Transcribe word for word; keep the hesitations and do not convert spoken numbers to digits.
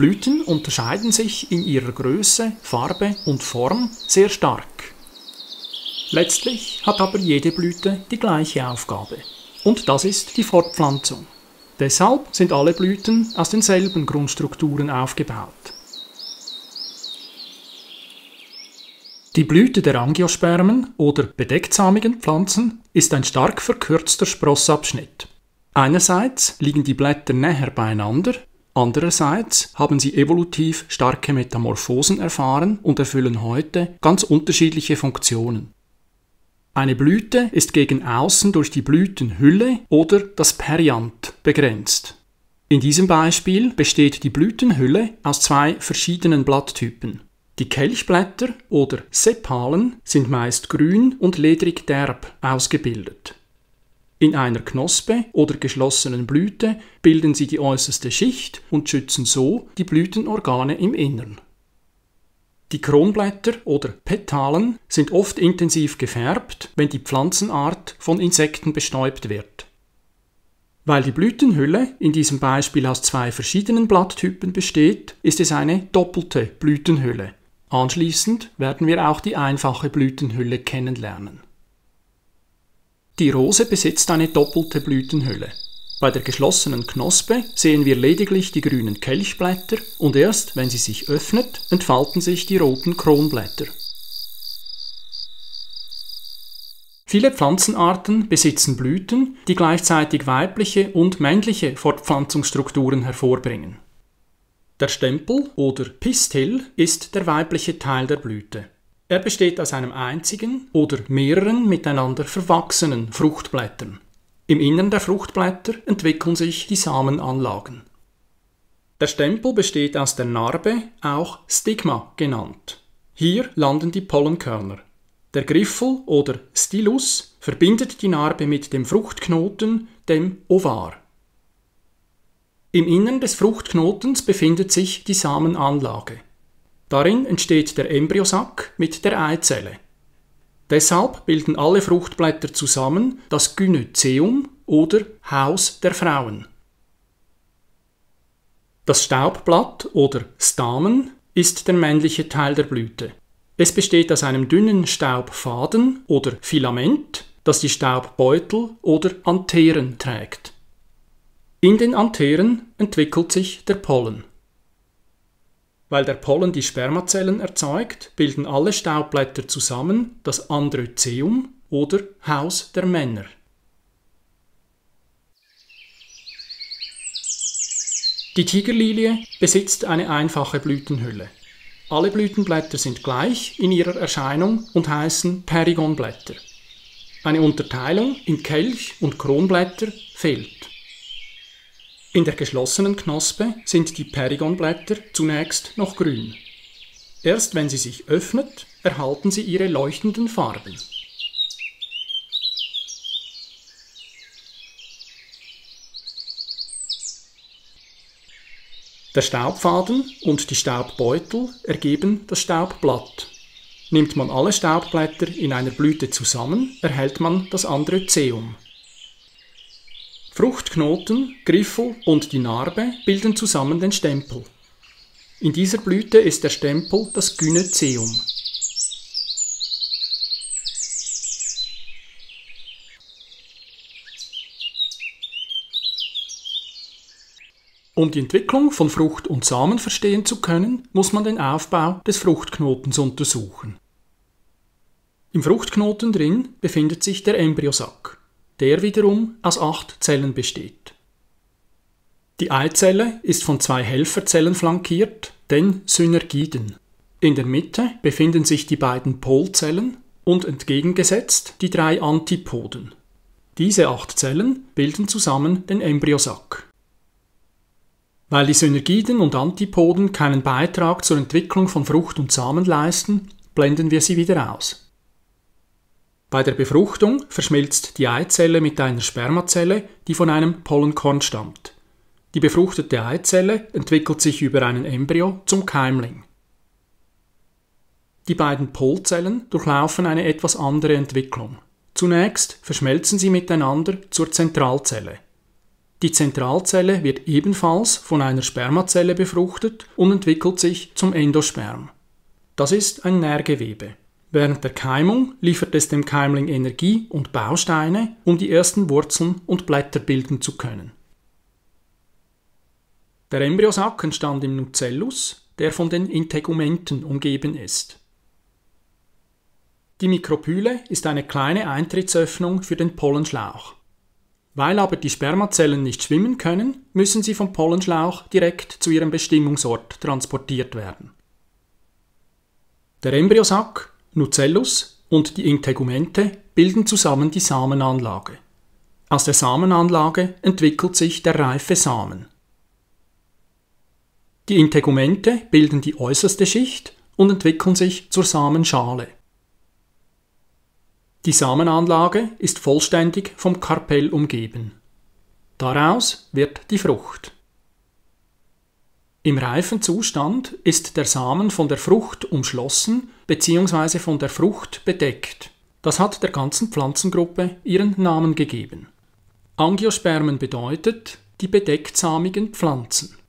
Blüten unterscheiden sich in ihrer Größe, Farbe und Form sehr stark. Letztlich hat aber jede Blüte die gleiche Aufgabe. Und das ist die Fortpflanzung. Deshalb sind alle Blüten aus denselben Grundstrukturen aufgebaut. Die Blüte der Angiospermen oder bedecktsaamigen Pflanzen ist ein stark verkürzter Sprossabschnitt. Einerseits liegen die Blätter näher beieinander, andererseits haben sie evolutiv starke Metamorphosen erfahren und erfüllen heute ganz unterschiedliche Funktionen. Eine Blüte ist gegen außen durch die Blütenhülle oder das Perianth begrenzt. In diesem Beispiel besteht die Blütenhülle aus zwei verschiedenen Blatttypen. Die Kelchblätter oder Sepalen sind meist grün und ledrig derb ausgebildet. In einer Knospe oder geschlossenen Blüte bilden sie die äußerste Schicht und schützen so die Blütenorgane im Innern. Die Kronblätter oder Petalen sind oft intensiv gefärbt, wenn die Pflanzenart von Insekten bestäubt wird. Weil die Blütenhülle in diesem Beispiel aus zwei verschiedenen Blatttypen besteht, ist es eine doppelte Blütenhülle. Anschließend werden wir auch die einfache Blütenhülle kennenlernen. Die Rose besitzt eine doppelte Blütenhülle. Bei der geschlossenen Knospe sehen wir lediglich die grünen Kelchblätter und erst, wenn sie sich öffnet, entfalten sich die roten Kronblätter. Viele Pflanzenarten besitzen Blüten, die gleichzeitig weibliche und männliche Fortpflanzungsstrukturen hervorbringen. Der Stempel oder Pistil ist der weibliche Teil der Blüte. Er besteht aus einem einzigen oder mehreren miteinander verwachsenen Fruchtblättern. Im Innern der Fruchtblätter entwickeln sich die Samenanlagen. Der Stempel besteht aus der Narbe, auch Stigma genannt. Hier landen die Pollenkörner. Der Griffel oder Stilus verbindet die Narbe mit dem Fruchtknoten, dem Ovar. Im Innern des Fruchtknotens befindet sich die Samenanlage. Darin entsteht der Embryosack mit der Eizelle. Deshalb bilden alle Fruchtblätter zusammen das Gynäzeum oder Haus der Frauen. Das Staubblatt oder Stamen ist der männliche Teil der Blüte. Es besteht aus einem dünnen Staubfaden oder Filament, das die Staubbeutel oder Antheren trägt. In den Antheren entwickelt sich der Pollen. Weil der Pollen die Spermazellen erzeugt, bilden alle Staubblätter zusammen das Androzeum oder Haus der Männer. Die Tigerlilie besitzt eine einfache Blütenhülle. Alle Blütenblätter sind gleich in ihrer Erscheinung und heißen Perigonblätter. Eine Unterteilung in Kelch- und Kronblätter fehlt. In der geschlossenen Knospe sind die Perigonblätter zunächst noch grün. Erst wenn sie sich öffnet, erhalten sie ihre leuchtenden Farben. Der Staubfaden und die Staubbeutel ergeben das Staubblatt. Nimmt man alle Staubblätter in einer Blüte zusammen, erhält man das Androzeum. Fruchtknoten, Griffel und die Narbe bilden zusammen den Stempel. In dieser Blüte ist der Stempel das Gynäzeum. Um die Entwicklung von Frucht und Samen verstehen zu können, muss man den Aufbau des Fruchtknotens untersuchen. Im Fruchtknoten drin befindet sich der Embryosack. Der wiederum aus acht Zellen besteht. Die Eizelle ist von zwei Helferzellen flankiert, den Synergiden. In der Mitte befinden sich die beiden Polzellen und entgegengesetzt die drei Antipoden. Diese acht Zellen bilden zusammen den Embryosack. Weil die Synergiden und Antipoden keinen Beitrag zur Entwicklung von Frucht und Samen leisten, blenden wir sie wieder aus. Bei der Befruchtung verschmilzt die Eizelle mit einer Spermazelle, die von einem Pollenkorn stammt. Die befruchtete Eizelle entwickelt sich über einen Embryo zum Keimling. Die beiden Polzellen durchlaufen eine etwas andere Entwicklung. Zunächst verschmelzen sie miteinander zur Zentralzelle. Die Zentralzelle wird ebenfalls von einer Spermazelle befruchtet und entwickelt sich zum Endosperm. Das ist ein Nährgewebe. Während der Keimung liefert es dem Keimling Energie und Bausteine, um die ersten Wurzeln und Blätter bilden zu können. Der Embryosack entstand im Nucellus, der von den Integumenten umgeben ist. Die Mikropyle ist eine kleine Eintrittsöffnung für den Pollenschlauch. Weil aber die Spermazellen nicht schwimmen können, müssen sie vom Pollenschlauch direkt zu ihrem Bestimmungsort transportiert werden. Der Embryosack, Nucellus und die Integumente bilden zusammen die Samenanlage. Aus der Samenanlage entwickelt sich der reife Samen. Die Integumente bilden die äußerste Schicht und entwickeln sich zur Samenschale. Die Samenanlage ist vollständig vom Karpell umgeben. Daraus wird die Frucht. Im reifen Zustand ist der Samen von der Frucht umschlossen bzw. von der Frucht bedeckt. Das hat der ganzen Pflanzengruppe ihren Namen gegeben. Angiospermen bedeutet die bedechtsamigen Pflanzen.